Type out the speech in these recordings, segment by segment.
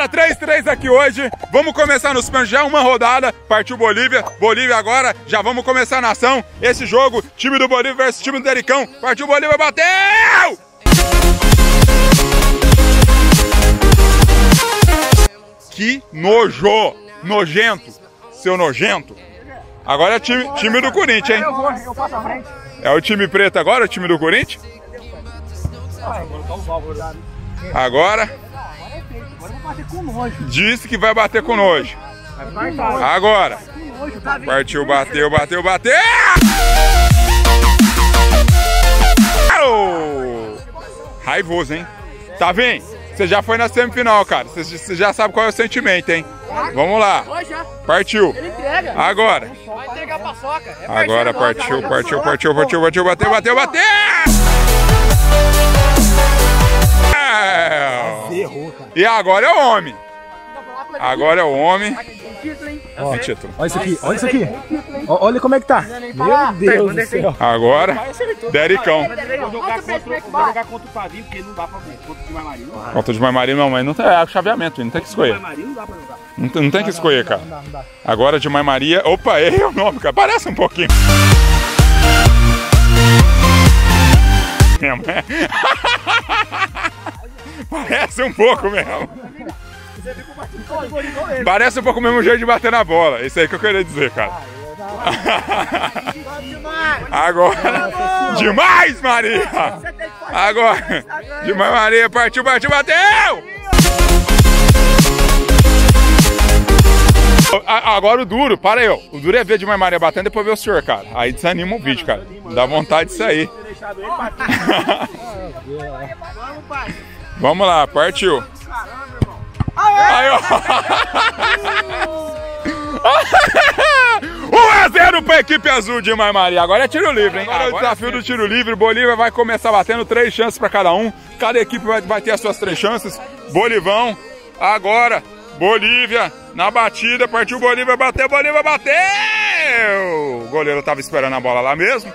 Galera, 3-3 aqui hoje, vamos começar no Super, já uma rodada, partiu Bolívia, Bolívia agora, já vamos começar na ação, esse jogo, time do Bolívia versus time do Dericão, partiu Bolívia, bateu! Que nojo, nojento, seu nojento, agora é time do Corinthians, hein? Eu passo à frente. É o time preto agora, o time do Corinthians? Agora... Disse que vai bater com nojo. Agora. Partiu, bateu, bateu, bateu. Raivoso, hein? Tá bem? Você já foi na semifinal, cara. Você já sabe qual é o sentimento, hein? Vamos lá. Partiu. Agora. Agora partiu, partiu, partiu, partiu, partiu, bateu, bateu, bateu. E agora é o homem. Agora é o homem. Ó, olha isso aqui, olha isso aqui. Olha como é que tá. Meu Deus do céu. Agora, Dericão. Vou jogar contra o Pavio, porque não dá pra ver. Contra o Timar Marino. Contra o Timar Marino não, mas não tem, é chaveamento, não tem que escolher. Não tem que escolher, cara. Agora de Timar Maria. Opa, errei o nome, cara. Parece um pouquinho. Minha mãe. Parece um pouco mesmo. Parece um pouco mesmo o jeito de bater na bola. Isso aí que eu queria dizer, cara. Agora. Demais, Maria! Agora. Demais, Maria. Partiu, partiu, bateu! Agora o duro, para aí, ó. O duro é ver Demais Maria batendo e depois ver o senhor, cara. Aí desanima o vídeo, cara. Dá vontade de sair. Vamos, pai. Vamos lá, partiu. Caramba, irmão. Aí, ó. 1-0 pra equipe azul de Maria Maria. Agora é tiro livre, hein? Agora é o desafio do tiro livre. Bolívia vai começar batendo 3 chances pra cada um. Cada equipe vai ter as suas 3 chances. Bolivão. Agora, Bolívia na batida. Partiu Bolívia, bateu, Bolívia bateu! O goleiro tava esperando a bola lá mesmo.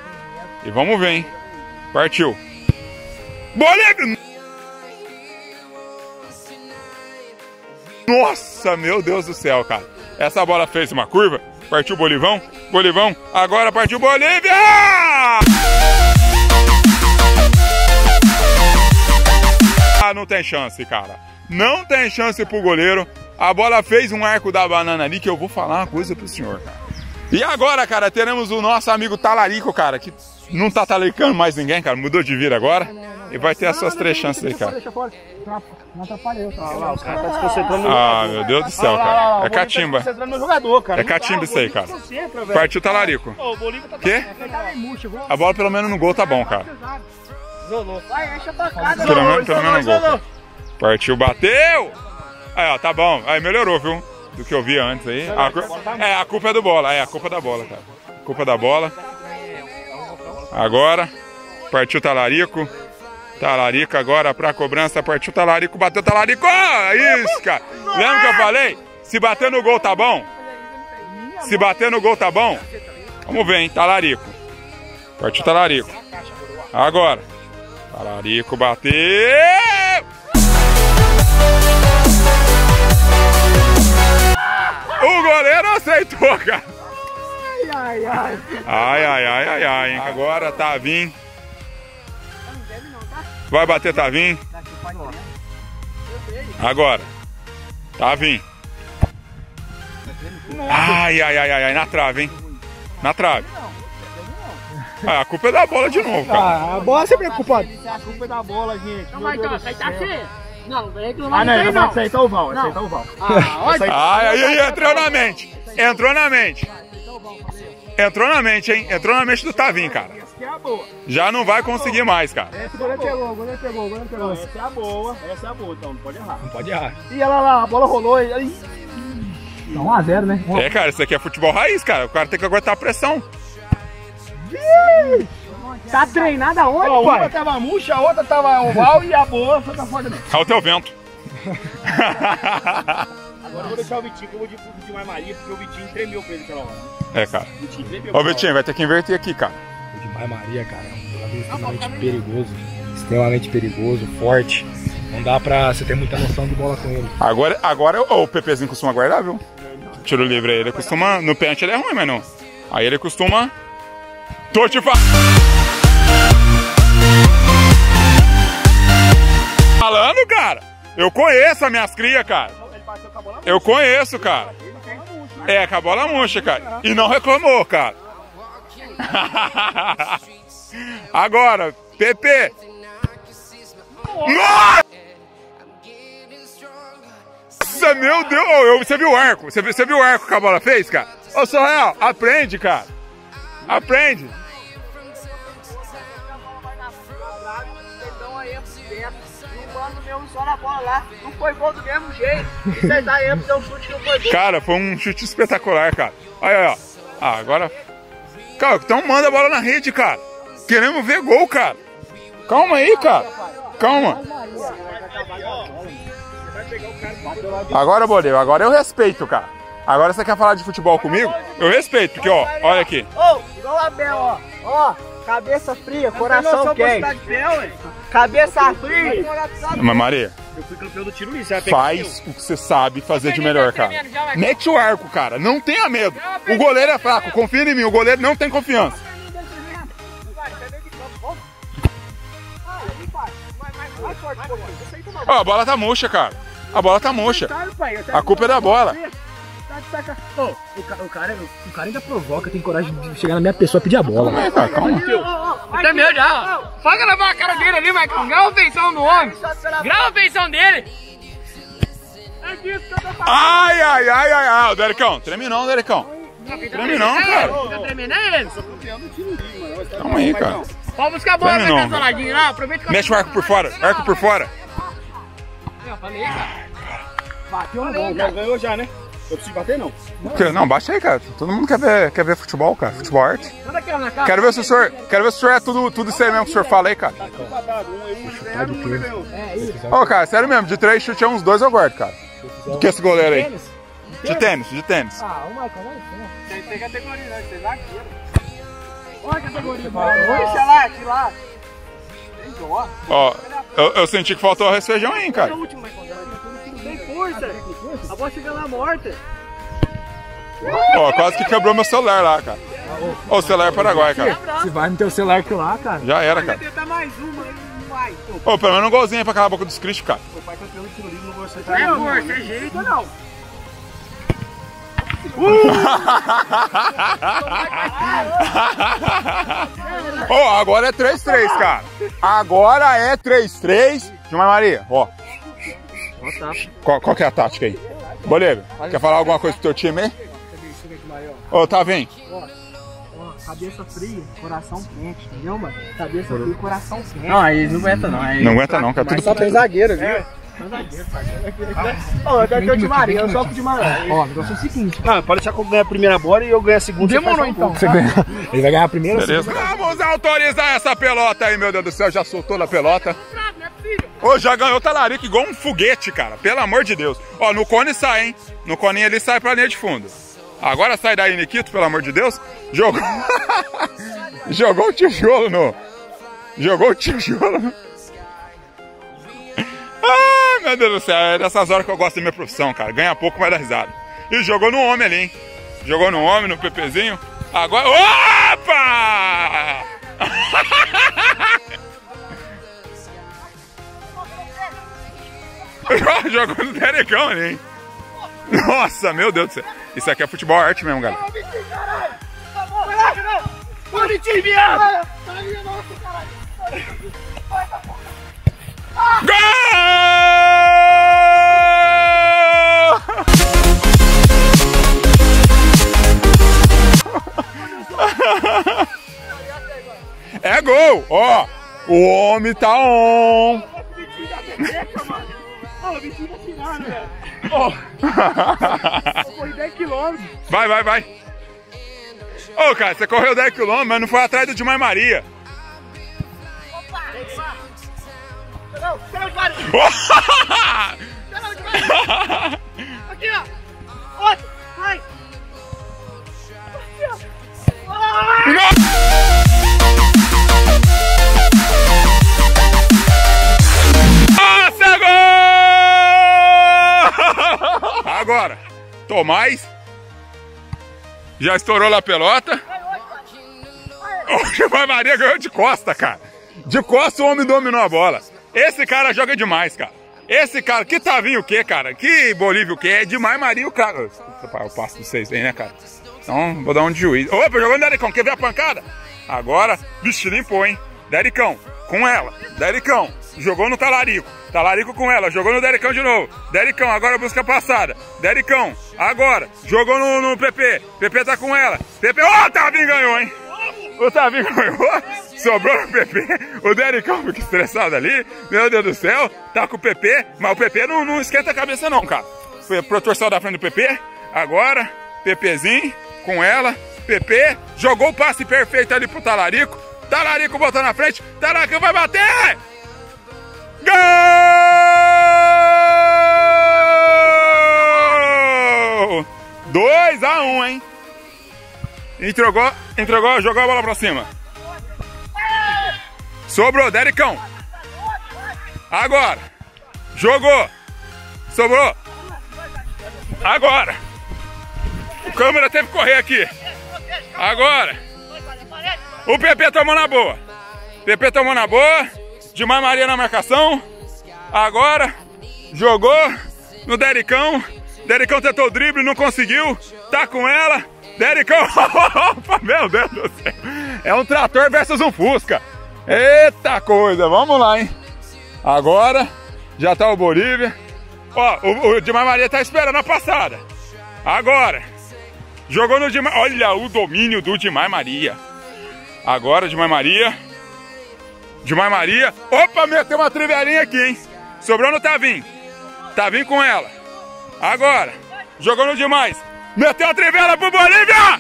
E vamos ver, hein? Partiu. Bolívia! Nossa, meu Deus do céu, cara. Essa bola fez uma curva. Partiu Bolivão. Bolivão. Agora partiu Bolívia! Ah, não tem chance, cara. Não tem chance pro goleiro. A bola fez um arco da banana ali que eu vou falar uma coisa pro senhor, cara. E agora, cara, teremos o nosso amigo Talarico, cara, que não tá talaricando mais ninguém, cara. Mudou de vida agora. E vai ter as suas 3 chances aí, cara. Não atrapalhou, tá? Olha lá, o cara tá se concentrando no jogador. Ah, meu Deus do céu, cara. É catimba. É catimba isso aí, cara. Partiu o Talarico. Quê? A bola pelo menos no gol tá bom, cara. Pelo menos no gol. Partiu, bateu! Aí, ó, tá bom. Aí melhorou, viu? Do que eu via antes aí. A culpa é do bola. É, a culpa da bola, cara. Culpa da bola. Agora, partiu o Talarico. Talarico agora pra cobrança, partiu Talarico, bateu Talarico! Isso, cara! Lembra que eu falei? Se bater no gol tá bom? Se bater no gol tá bom? Vamos ver, hein? Talarico. Partiu Talarico. Agora. Talarico bateu! O goleiro aceitou, cara! Ai, ai, ai. Ai, ai, ai, ai, hein? Agora tá vindo. Vai bater Tavim. Agora. Tavim. Ai, ai, ai, ai, na trave, hein? Na trave. Ah, a culpa é da bola de novo, cara. A bola sempre é culpada. A culpa é da bola, gente. Não vai, então, sai daqui. Não, não é não. Aceita o Val, aceita o Val. Ai, aí entrou na mente. Entrou na mente. Entrou na mente, hein? Entrou na mente do Tavim, cara. Já não vai conseguir mais, cara. Esse goleiro pegou, o goleiro pegou, o goleiro pegou. Essa é a boa, então não pode errar. Não pode errar. E olha lá, a bola rolou e... Dá 1-0, né? É, cara, isso aqui é futebol raiz, cara. O cara tem que aguentar a pressão. Tá treinado aonde, ó, pai? Uma tava murcha, a outra tava oval e a boa foi pra fora. Olha o teu vento. Agora eu vou deixar o Vitinho, que eu vou de pro Timar Maria, porque o Vitinho tremeu pra ele aquela hora. É, cara. Ô, Vitinho, vai ter que inverter aqui, cara. Demais Maria, cara, é um jogador extremamente perigoso, forte, Não dá pra você ter muita noção de bola com ele. Agora o Pepezinho costuma guardar, viu? Tiro livre aí, ele costuma... No pênalti ele é ruim, mas não. Aí ele costuma... Tô te falando, cara. Eu conheço as minhas crias, cara. Eu conheço, cara. É, com a bola murcha, cara. E não reclamou, cara. Agora, Pepe. Nossa, meu Deus. Você viu o arco? Você viu o arco que a bola fez, cara? Ô, Sorreal, aprende, cara. Aprende. Não foi gol do mesmo jeito. Cara, foi um chute espetacular, cara. Olha, ó. Ah, agora... Cara, então manda a bola na rede, cara. Queremos ver gol, cara. Calma aí, cara. Calma. Agora, Boleiro, agora eu respeito, cara. Agora você quer falar de futebol comigo? Eu respeito, porque, ó, olha aqui. Ô, igual a Bel, ó. Ó, cabeça fria, coração quente. Cabeça fria. Mas, Maria, eu fui campeão do tiro livre. Faz o que você sabe fazer de melhor, cara. Mete o arco, cara. Não tenha medo. O goleiro é fraco. Confia em mim. O goleiro não tem confiança. Ó, a bola tá murcha, cara. A bola tá murcha. A culpa é da bola. Oh, o cara ainda provoca, tem coragem de chegar na minha pessoa e pedir a bola. Calma, cara, calma. Até meu já, ó. Só gravar a cara dele ali, Marcão. Grava a feição do homem. Grava a feição dele. É disso que eu tô falando. Ai, ai, ai, ai, ai. Derecão, treme não, Derecão. Treme não, cara. Tá tremendo, hein? Calma aí, cara. Pode buscar a bola, vai dar soladinho lá. Aproveita que eu... Mexe o arco por fora, arco por fora. Eu falei, cara. Bateu no gol, já ganhou já, né? Eu preciso bater, não? Não, bate aí, cara. Todo mundo quer ver futebol, cara. Futebol arte. Quero ver se o senhor... Quero ver se o senhor é tudo isso aí mesmo que o senhor fala aí, cara. Ô, cara, sério mesmo. De 3 chute é uns 2 eu guardo, cara. Do que esse goleiro aí? De tênis, de tênis. Ah, o Marcão vai ser. Tem categoria, né? Tem lá. Olha a categoria, mano. Sei lá, aqui lá. Ó, eu senti que faltou o arroz e feijão aí, cara. Tem força. A bola chega lá morta. Ó, quase que quebrou meu celular lá, cara. Ó, o celular Paraguai, cara. Se vai no teu celular que lá, cara. Já era, cara. Vou tentar mais uma, não vai. Ô, pelo menos um golzinho aí pra calar a boca dos críticos, cara. Ô, pai, campeão de tiro livre, não vou aceitar. É, amor, tem jeito ou não? Ó, agora é 3-3, cara. Agora é 3-3. Gilmar Maria, ó. Qual que é a tática aí? Boleiro, quer falar alguma coisa pro teu time aí? Ô, tá vendo? Ó, cabeça fria, coração quente, entendeu, mano? Cabeça fria, coração quente. Não, aí não aguenta não. Aí não aguenta não, cara. Tudo só tem zagueiro, viu? Não é zagueiro, parceiro. Ó, eu quero o de Maria, eu jogo de Maria. Ó, o negócio é o seguinte. Ah, pode deixar que eu ganho a primeira bola e eu ganho a segunda. Demorou então. Ele vai ganhar a primeira ou a segunda? Vamos autorizar essa pelota aí, meu Deus do céu. Já soltou na pelota. Ô, já ganhou talarico igual um foguete, cara. Pelo amor de Deus. Ó, no cone sai, hein? No cone ele sai pra linha de fundo. Agora sai daí, Nikito, pelo amor de Deus. Jogou... Jogou o tijolo no... Jogou o tijolo no... Ai, meu Deus do céu. É dessas horas que eu gosto da minha profissão, cara. Ganha pouco, mas dá risada. E jogou no homem ali, hein? Jogou no homem, no Pepezinho. Agora... Opa! Jogou no Derecão ali, hein? Nossa, meu Deus do céu. Isso aqui é futebol arte mesmo, galera. Gol! É gol! Ó, o homem tá on! Oh. Corri 10 km. Vai, vai, vai. Ô, oh, cara, você correu 10 km, mas não foi atrás do Dimar Maria. Opa! Não, não, aqui, ó. Outro, vai. Aqui, ó. Nossa, gol! agora. Tomás. Já estourou lá a pelota. O Giovanni Maria ganhou de costa, cara. De costa o homem dominou a bola. Esse cara joga demais, cara. Esse cara, que Tavinho o quê, cara? Que Bolívia o quê? É demais Maria o cara. O passo de vocês aí, né, cara? Então, vou dar um de juiz. Opa, jogando Dericão. Quer ver a pancada? Agora, bicho limpou, hein? Dericão, com ela. Dericão, jogou no Talarico. Talarico com ela, jogou no Dericão de novo. Dericão, agora busca passada. Dericão, agora. Jogou no PP. PP tá com ela. PP, ó, oh, Tavinho ganhou, hein? O Tavinho ganhou, sobrou no PP, o Dericão fica estressado ali, meu Deus do céu, tá com o PP, mas o PP não esquenta a cabeça não, cara. Foi pro torcedor da frente do PP, agora, PPzinho, com ela, PP, jogou o passe perfeito ali pro Talarico, Talarico botou na frente, Talarico vai bater! Gol! 2-1, hein? Entregou, jogou a bola pra cima. Sobrou, Dericão. Agora. Jogou. Sobrou. Agora. O câmera teve que correr aqui. Agora. O PP tomou na boa. PP tomou na boa. Dimar Maria na marcação. Agora. Jogou no Dericão. Dericão tentou o drible, não conseguiu. Tá com ela. Dericão, meu Deus do céu, é um trator versus um Fusca, eita coisa, vamos lá, hein, agora, já tá o Bolívia, ó, o Dimar Maria tá esperando a passada, agora, jogou no Dimar, olha o domínio do Dimar Maria, agora Dimar Maria, opa, meteu uma trivelinha aqui, hein, sobrou no Tavinho, Tavinho com ela, agora, jogou no demais. Meteu a trivela pro Bolívia!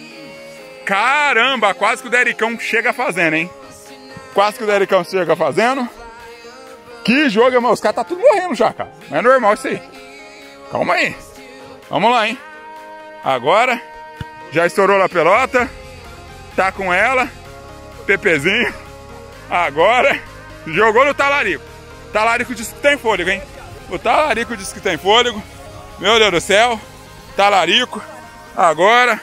Caramba, quase que o Dericão chega fazendo, hein? Quase que o Dericão chega fazendo. Que jogo, irmão. Os caras tá tudo morrendo já, cara. Não é normal isso aí. Calma aí. Vamos lá, hein? Agora, já estourou a pelota. Tá com ela. PPzinho. Agora, jogou no Talarico. Talarico diz que tem fôlego, hein? O Talarico diz que tem fôlego. Meu Deus do céu. Talarico. Agora,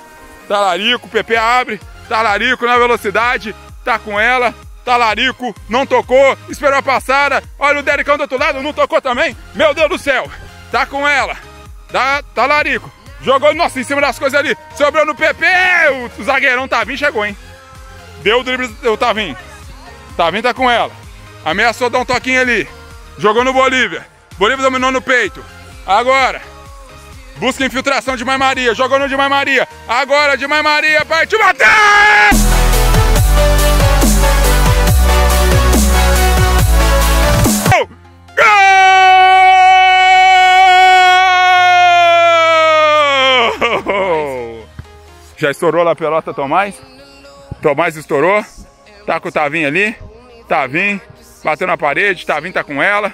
Talarico, PP abre, Talarico na velocidade, tá com ela, Talarico, não tocou, esperou a passada, olha o Dericão do outro lado, não tocou também, meu Deus do céu, tá com ela, tá, Talarico, jogou, nossa, em cima das coisas ali, sobrou no PP, o zagueirão Tavinho chegou, hein, deu o drible, o Tavinho tá com ela, ameaçou dar um toquinho ali, jogou no Bolívia, Bolívia dominou no peito, agora, busca infiltração de Mai Maria, jogou no de Mai Maria, agora de Mai Maria, partiu, bateu! Gol! Já estourou lá a pelota, Tomás. Tomás estourou, tá com o Tavinho ali, Tavinho, bateu na parede, Tavinho tá com ela,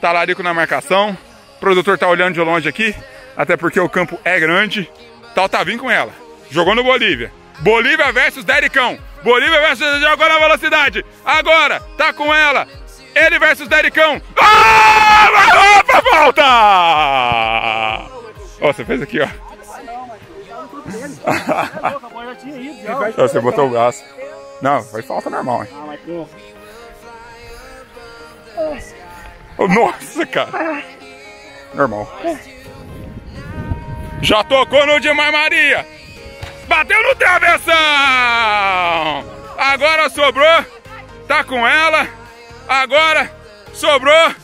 Talarico na marcação, o produtor tá olhando de longe aqui. Até porque o campo é grande. Tá o Tavinho com ela. Jogou no Bolívia. Bolívia versus Dericão. Bolívia versus... Jogou na velocidade. Agora, tá com ela. Ele versus Dericão. Ah! Opa, falta! Ó, você fez aqui, ó. Você botou o braço. Não, foi falta normal, hein? Nossa, cara. Normal. Já tocou no Dimar Maria. Bateu no travessão. Agora sobrou. Tá com ela. Agora sobrou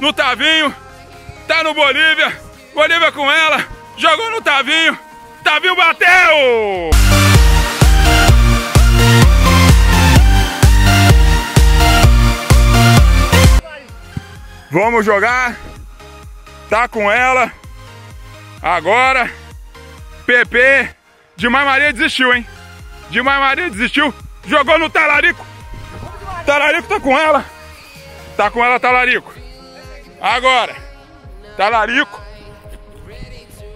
no Tavinho. Tá no Bolívia. Bolívia com ela. Jogou no Tavinho. Tavinho bateu. Vamos jogar. Tá com ela. Agora, PP, Dimar Maria desistiu, hein? Dimar Maria desistiu, jogou no Talarico. Talarico tá com ela. Tá com ela, Talarico. Agora, Talarico.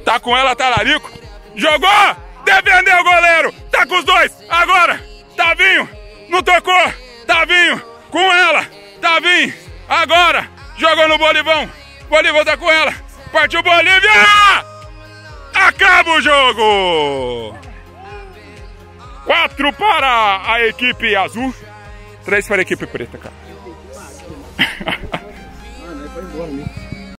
Tá com ela, Talarico. Jogou! Defendeu o goleiro! Tá com os dois! Agora, Tavinho, não tocou! Tavinho, com ela! Tavinho, agora! Jogou no Bolivão! Bolivão tá com ela! Partiu Bolívia! o jogo. 4 para a equipe azul, 3 para a equipe preta, cara.